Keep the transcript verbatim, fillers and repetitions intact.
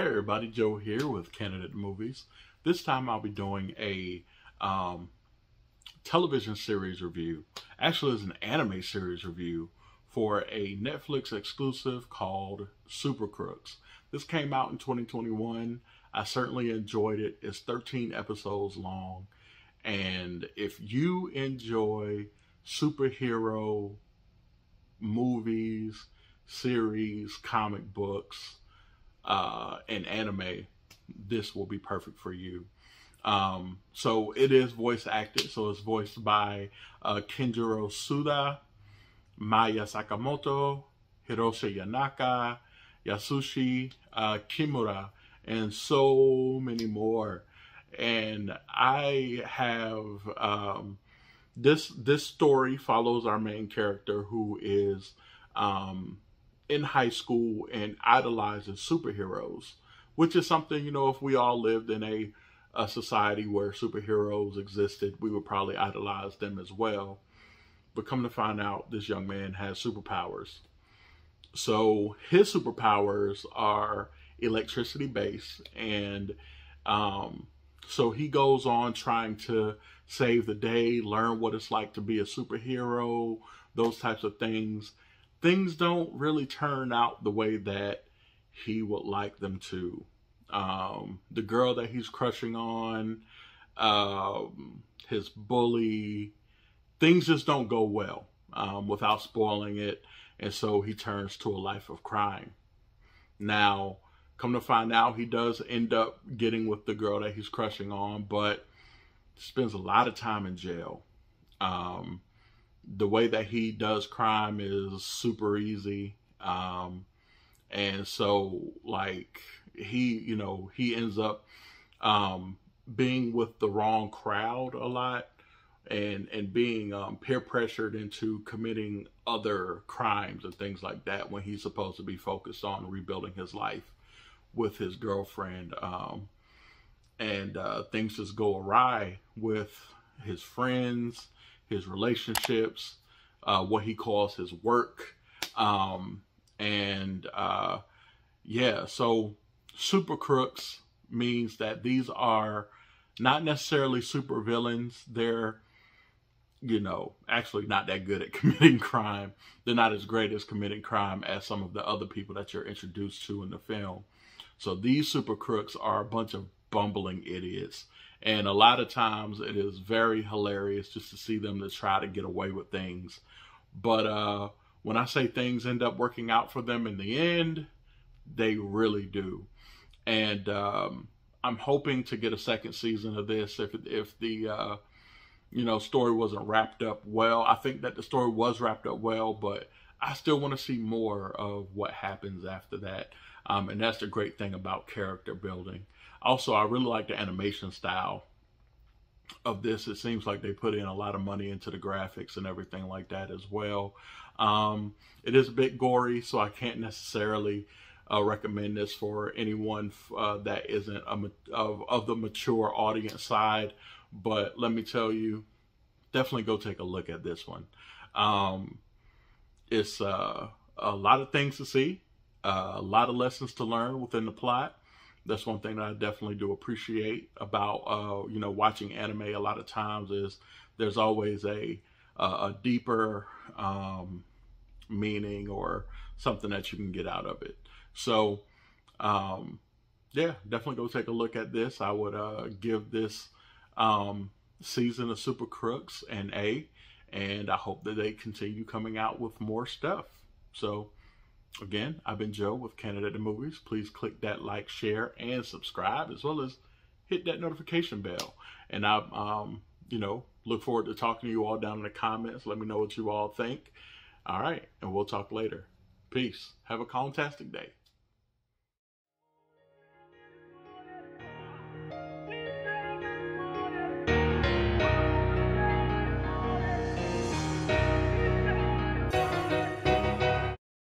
Hey everybody, Joe here with Candid at the Movies. This time I'll be doing a um, television series review. Actually, it's an anime series review for a Netflix exclusive called Super Crooks. This came out in twenty twenty-one. I certainly enjoyed it. It's thirteen episodes long. And if you enjoy superhero movies, series, comic books, uh and anime, this will be perfect for you. Um so it is voice acted, so it's voiced by uh Kenjiro Suda, Maya Sakamoto, Hiroshi Yanaka, Yasushi uh, Kimura, and so many more. And I have um this this story follows our main character, who is um in high school and idolizing superheroes, which is something, you know, if we all lived in a, a society where superheroes existed, we would probably idolize them as well. But come to find out, this young man has superpowers. So his superpowers are electricity based, and um, so he goes on trying to save the day, learn what it's like to be a superhero, those types of things. Things don't really turn out the way that he would like them to. Um, the girl that he's crushing on, um, his bully, things just don't go well, um, without spoiling it. And so he turns to a life of crime. Now, come to find out, he does end up getting with the girl that he's crushing on, but spends a lot of time in jail. Um, The way that he does crime is super easy. Um, and so, like, he, you know, he ends up um, being with the wrong crowd a lot, and, and being um, peer pressured into committing other crimes and things like that, when he's supposed to be focused on rebuilding his life with his girlfriend. Um, and uh, things just go awry with his friends, his relationships, uh, what he calls his work. Um, and uh, yeah, so super crooks means that these are not necessarily super villains. They're, you know, actually not that good at committing crime. They're not as great as committing crime as some of the other people that you're introduced to in the film. So these super crooks are a bunch of bumbling idiots. And a lot of times it is very hilarious just to see them to try to get away with things. But uh, when I say things end up working out for them in the end, they really do. And um, I'm hoping to get a second season of this if, if the uh, you know, story wasn't wrapped up well. I think that the story was wrapped up well, but I still want to see more of what happens after that. Um, and that's the great thing about character building. Also, I really like the animation style of this. It seems like they put in a lot of money into the graphics and everything like that as well. Um, it is a bit gory, so I can't necessarily uh, recommend this for anyone uh, that isn't a, of, of the mature audience side. But let me tell you, definitely go take a look at this one. Um, it's uh, a lot of things to see, uh, a lot of lessons to learn within the plot. That's one thing that I definitely do appreciate about, uh, you know, watching anime a lot of times, is there's always a, uh, a deeper um, meaning or something that you can get out of it. So, um, yeah, definitely go take a look at this. I would uh, give this um, season of Super Crooks an A, and I hope that they continue coming out with more stuff. So, again, I've been Joe with Candid at the Movies. Please click that like, share, and subscribe, as well as hit that notification bell. And I, um, you know, look forward to talking to you all down in the comments. Let me know what you all think. All right, and we'll talk later. Peace. Have a fantastic day.